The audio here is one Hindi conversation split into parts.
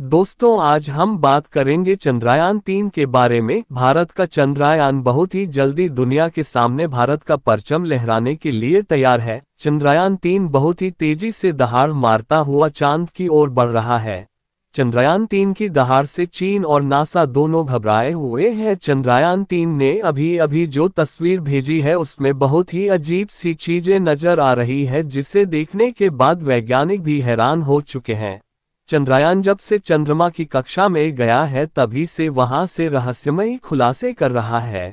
दोस्तों आज हम बात करेंगे चंद्रयान 3 के बारे में। भारत का चंद्रयान बहुत ही जल्दी दुनिया के सामने भारत का परचम लहराने के लिए तैयार है। चंद्रयान 3 बहुत ही तेजी से दहाड़ मारता हुआ चांद की ओर बढ़ रहा है। चंद्रयान 3 की दहाड़ से चीन और नासा दोनों घबराए हुए हैं। चंद्रयान 3 ने अभी अभी जो तस्वीर भेजी है उसमें बहुत ही अजीब सी चीजें नजर आ रही है, जिसे देखने के बाद वैज्ञानिक भी हैरान हो चुके हैं। चंद्रयान जब से चंद्रमा की कक्षा में गया है तभी से वहां से रहस्यमयी खुलासे कर रहा है।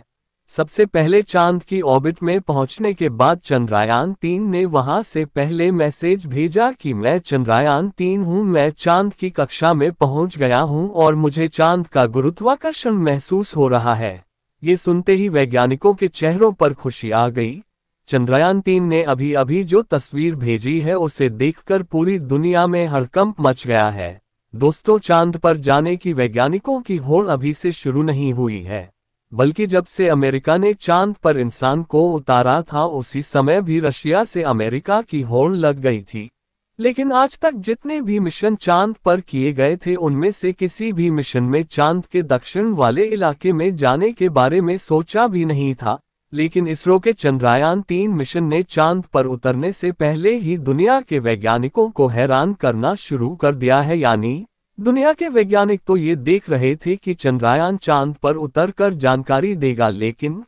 सबसे पहले चांद की ऑर्बिट में पहुंचने के बाद चंद्रयान 3 ने वहां से पहले मैसेज भेजा कि मैं चंद्रयान 3 हूं, मैं चांद की कक्षा में पहुंच गया हूं और मुझे चांद का गुरुत्वाकर्षण महसूस हो रहा है। ये सुनते ही वैज्ञानिकों के चेहरों पर खुशी आ गई। चंद्रयान 3 ने अभी अभी जो तस्वीर भेजी है उसे देखकर पूरी दुनिया में हड़कंप मच गया है। दोस्तों चांद पर जाने की वैज्ञानिकों की होड़ अभी से शुरू नहीं हुई है, बल्कि जब से अमेरिका ने चांद पर इंसान को उतारा था उसी समय भी रशिया से अमेरिका की होड़ लग गई थी। लेकिन आज तक जितने भी मिशन चांद पर किए गए थे उनमें से किसी भी मिशन में चांद के दक्षिण वाले इलाके में जाने के बारे में सोचा भी नहीं था। लेकिन इसरो के चंद्रयान 3 मिशन ने चांद पर उतरने से पहले ही दुनिया के वैज्ञानिकों को हैरान करना शुरू कर दिया है। यानी दुनिया के वैज्ञानिक तो ये देख रहे थे कि चंद्रयान चांद पर उतरकर जानकारी देगा, लेकिन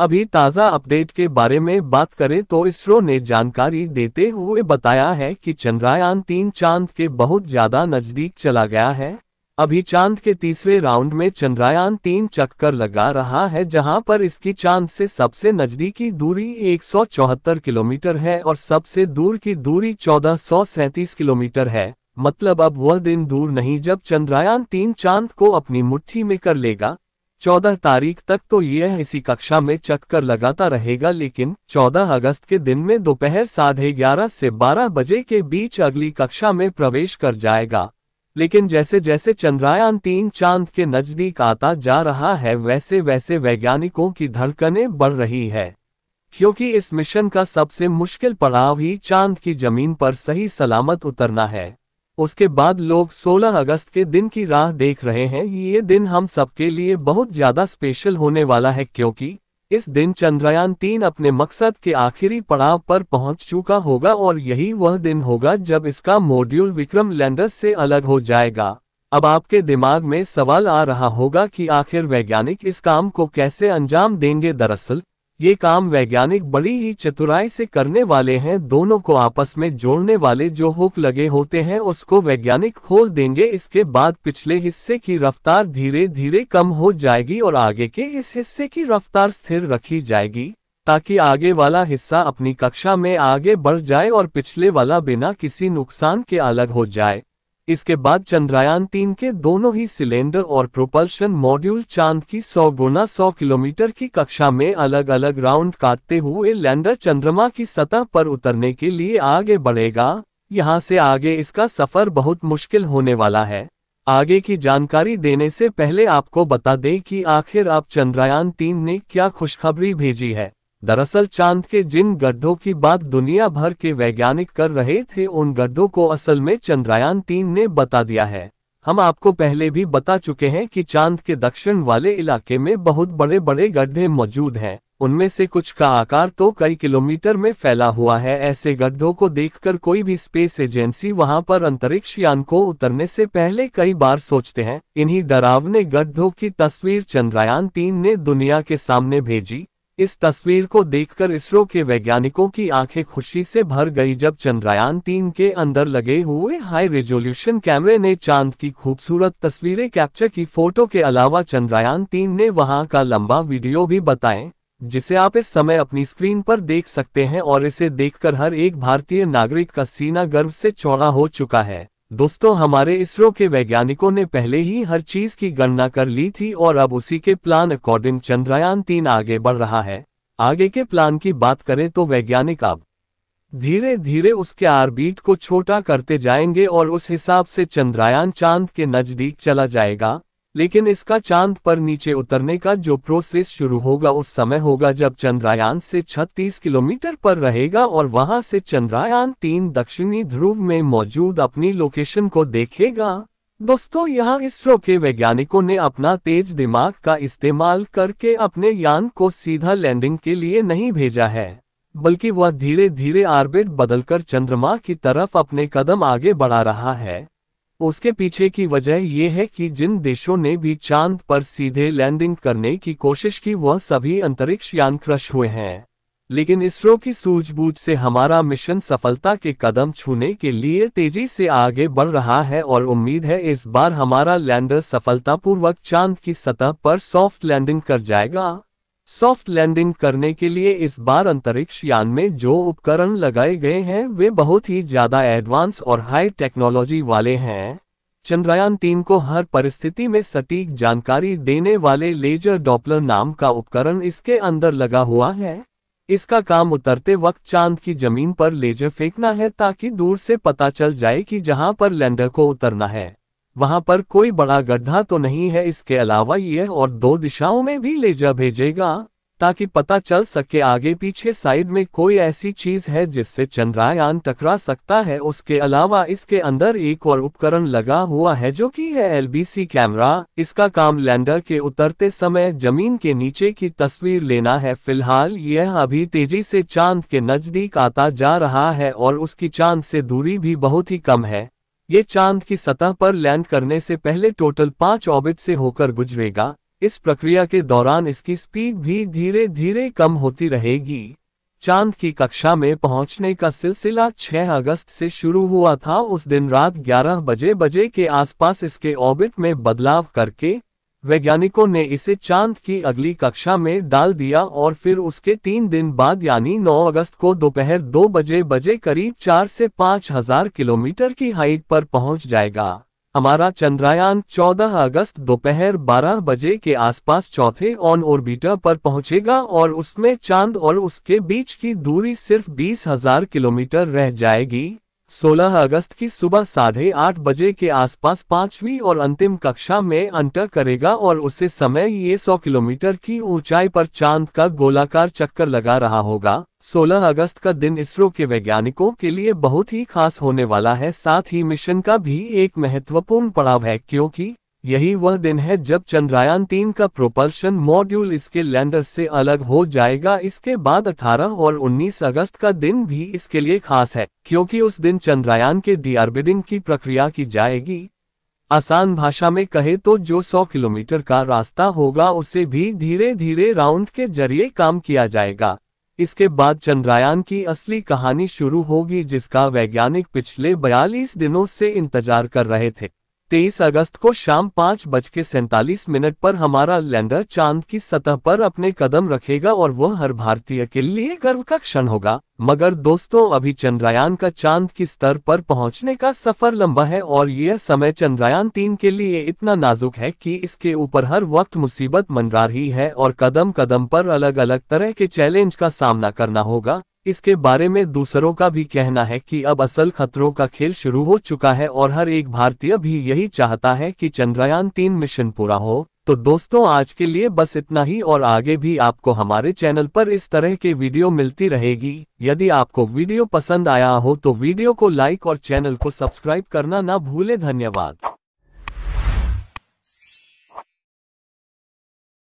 अभी ताज़ा अपडेट के बारे में बात करें तो इसरो ने जानकारी देते हुए बताया है कि चंद्रयान 3 चांद के बहुत ज़्यादा नज़दीक चला गया है। अभी चांद के तीसरे राउंड में चंद्रयान 3 चक्कर लगा रहा है, जहां पर इसकी चांद से सबसे नज़दीकी दूरी 174 किलोमीटर है और सबसे दूर की दूरी 1437 किलोमीटर है। मतलब अब वह दिन दूर नहीं जब चंद्रयान 3 चांद को अपनी मुट्ठी में कर लेगा। 14 तारीख तक तो यह इसी कक्षा में चक्कर लगाता रहेगा, लेकिन 14 अगस्त के दिन में दोपहर 11:30 से 12 बजे के बीच अगली कक्षा में प्रवेश कर जाएगा। लेकिन जैसे जैसे चंद्रयान 3 चांद के नज़दीक आता जा रहा है वैसे वैसे वैज्ञानिकों की धड़कनें बढ़ रही है, क्योंकि इस मिशन का सबसे मुश्किल पड़ाव ही चांद की ज़मीन पर सही सलामत उतरना है। उसके बाद लोग 16 अगस्त के दिन की राह देख रहे हैं। ये दिन हम सबके लिए बहुत ज़्यादा स्पेशल होने वाला है, क्योंकि इस दिन चंद्रयान 3 अपने मकसद के आखिरी पड़ाव पर पहुंच चुका होगा और यही वह दिन होगा जब इसका मॉड्यूल विक्रम लैंडर से अलग हो जाएगा। अब आपके दिमाग में सवाल आ रहा होगा कि आखिर वैज्ञानिक इस काम को कैसे अंजाम देंगे। दरअसल ये काम वैज्ञानिक बड़ी ही चतुराई से करने वाले हैं। दोनों को आपस में जोड़ने वाले जो हुक लगे होते हैं उसको वैज्ञानिक खोल देंगे। इसके बाद पिछले हिस्से की रफ्तार धीरे धीरे कम हो जाएगी और आगे के इस हिस्से की रफ्तार स्थिर रखी जाएगी, ताकि आगे वाला हिस्सा अपनी कक्षा में आगे बढ़ जाए और पिछले वाला बिना किसी नुकसान के अलग हो जाए। इसके बाद चंद्रयान 3 के दोनों ही सिलेंडर और प्रोपल्शन मॉड्यूल चांद की 100 गुना 100 किलोमीटर की कक्षा में अलग अलग राउंड काटते हुए लैंडर चंद्रमा की सतह पर उतरने के लिए आगे बढ़ेगा। यहां से आगे इसका सफर बहुत मुश्किल होने वाला है। आगे की जानकारी देने से पहले आपको बता दें कि आखिर आप चंद्रयान 3 ने क्या खुशखबरी भेजी है। दरअसल चांद के जिन गड्ढों की बात दुनिया भर के वैज्ञानिक कर रहे थे उन गड्ढों को असल में चंद्रयान 3 ने बता दिया है। हम आपको पहले भी बता चुके हैं कि चांद के दक्षिण वाले इलाके में बहुत बड़े बड़े गड्ढे मौजूद हैं। उनमें से कुछ का आकार तो कई किलोमीटर में फैला हुआ है। ऐसे गड्ढों को देखकर कोई भी स्पेस एजेंसी वहां पर अंतरिक्ष यान को उतरने से पहले कई बार सोचते हैं। इन्हीं डरावने गड्ढों की तस्वीर चंद्रयान 3 ने दुनिया के सामने भेजी। इस तस्वीर को देखकर इसरो के वैज्ञानिकों की आंखें खुशी से भर गई। जब चंद्रयान 3 के अंदर लगे हुए हाई रेजोल्यूशन कैमरे ने चांद की खूबसूरत तस्वीरें कैप्चर की। फोटो के अलावा चंद्रयान 3 ने वहां का लंबा वीडियो भी बताएं, जिसे आप इस समय अपनी स्क्रीन पर देख सकते हैं और इसे देखकर हर एक भारतीय नागरिक का सीना गर्व से चौड़ा हो चुका है। दोस्तों हमारे इसरो के वैज्ञानिकों ने पहले ही हर चीज़ की गणना कर ली थी और अब उसी के प्लान अकॉर्डिंग चंद्रयान 3 आगे बढ़ रहा है। आगे के प्लान की बात करें तो वैज्ञानिक अब धीरे धीरे उसके ऑर्बिट को छोटा करते जाएंगे और उस हिसाब से चंद्रयान चांद के नज़दीक चला जाएगा। लेकिन इसका चांद पर नीचे उतरने का जो प्रोसेस शुरू होगा उस समय होगा जब चंद्रयान से 36 किलोमीटर पर रहेगा और वहां से चंद्रयान 3 दक्षिणी ध्रुव में मौजूद अपनी लोकेशन को देखेगा। दोस्तों यहाँ इसरो के वैज्ञानिकों ने अपना तेज दिमाग का इस्तेमाल करके अपने यान को सीधा लैंडिंग के लिए नहीं भेजा है, बल्कि वह धीरे धीरे ऑर्बिट बदलकर चंद्रमा की तरफ अपने कदम आगे बढ़ा रहा है। उसके पीछे की वजह यह है कि जिन देशों ने भी चांद पर सीधे लैंडिंग करने की कोशिश की वह सभी अंतरिक्ष यान क्रश हुए हैं, लेकिन इसरो की सूझबूझ से हमारा मिशन सफलता के कदम छूने के लिए तेजी से आगे बढ़ रहा है और उम्मीद है इस बार हमारा लैंडर सफलतापूर्वक चांद की सतह पर सॉफ्ट लैंडिंग कर जाएगा। सॉफ्ट लैंडिंग करने के लिए इस बार अंतरिक्ष यान में जो उपकरण लगाए गए हैं वे बहुत ही ज़्यादा एडवांस और हाई टेक्नोलॉजी वाले हैं। चंद्रयान-3 को हर परिस्थिति में सटीक जानकारी देने वाले लेजर डॉपलर नाम का उपकरण इसके अंदर लगा हुआ है। इसका काम उतरते वक्त चांद की जमीन पर लेजर फेंकना है ताकि दूर से पता चल जाए कि जहां पर लैंडर को उतरना है वहां पर कोई बड़ा गड्ढा तो नहीं है। इसके अलावा यह और दो दिशाओं में भी लेजर भेजेगा ताकि पता चल सके आगे पीछे साइड में कोई ऐसी चीज है जिससे चंद्रयान टकरा सकता है। उसके अलावा इसके अंदर एक और उपकरण लगा हुआ है जो कि है LBC कैमरा। इसका काम लैंडर के उतरते समय जमीन के नीचे की तस्वीर लेना है। फिलहाल यह अभी तेजी से चांद के नजदीक आता जा रहा है और उसकी चांद से दूरी भी बहुत ही कम है। ये चांद की सतह पर लैंड करने से पहले टोटल 5 ऑर्बिट से होकर गुजरेगा। इस प्रक्रिया के दौरान इसकी स्पीड भी धीरे धीरे कम होती रहेगी। चांद की कक्षा में पहुंचने का सिलसिला 6 अगस्त से शुरू हुआ था। उस दिन रात 11 बजे के आसपास इसके ऑर्बिट में बदलाव करके वैज्ञानिकों ने इसे चांद की अगली कक्षा में डाल दिया और फिर उसके 3 दिन बाद यानी 9 अगस्त को दोपहर 2 बजे करीब 4 से 5,000 किलोमीटर की हाइट पर पहुंच जाएगा। हमारा चंद्रयान 14 अगस्त दोपहर 12 बजे के आसपास चौथे ऑन ऑर्बिटर पर पहुंचेगा और उसमें चांद और उसके बीच की दूरी सिर्फ 20,000 किलोमीटर रह जाएगी। 16 अगस्त की सुबह 8:30 बजे के आसपास 5वीं और अंतिम कक्षा में एंटर करेगा और उसी समय ये 100 किलोमीटर की ऊंचाई पर चांद का गोलाकार चक्कर लगा रहा होगा। 16 अगस्त का दिन इसरो के वैज्ञानिकों के लिए बहुत ही खास होने वाला है, साथ ही मिशन का भी एक महत्वपूर्ण पड़ाव है, क्योंकि यही वह दिन है जब चंद्रयान-3 का प्रोपल्शन मॉड्यूल इसके लैंडर से अलग हो जाएगा। इसके बाद 18 और 19 अगस्त का दिन भी इसके लिए खास है, क्योंकि उस दिन चंद्रयान के डीऑर्बिटिंग की प्रक्रिया की जाएगी। आसान भाषा में कहे तो जो 100 किलोमीटर का रास्ता होगा उसे भी धीरे धीरे राउंड के जरिए काम किया जाएगा। इसके बाद चंद्रयान की असली कहानी शुरू होगी जिसका वैज्ञानिक पिछले 42 दिनों से इंतजार कर रहे थे। 23 अगस्त को शाम 5:47 पर हमारा लैंडर चांद की सतह पर अपने कदम रखेगा और वह हर भारतीय के लिए गर्व का क्षण होगा। मगर दोस्तों अभी चंद्रयान का चांद की सतह पर पहुंचने का सफर लंबा है और यह समय चंद्रयान-3 के लिए इतना नाजुक है कि इसके ऊपर हर वक्त मुसीबत मंडरा रही है और कदम कदम पर अलग अलग तरह के चैलेंज का सामना करना होगा। इसके बारे में दूसरों का भी कहना है कि अब असल खतरों का खेल शुरू हो चुका है और हर एक भारतीय भी यही चाहता है कि चंद्रयान-3 मिशन पूरा हो। तो दोस्तों आज के लिए बस इतना ही और आगे भी आपको हमारे चैनल पर इस तरह के वीडियो मिलती रहेगी। यदि आपको वीडियो पसंद आया हो तो वीडियो को लाइक और चैनल को सब्सक्राइब करना ना भूलें। धन्यवाद।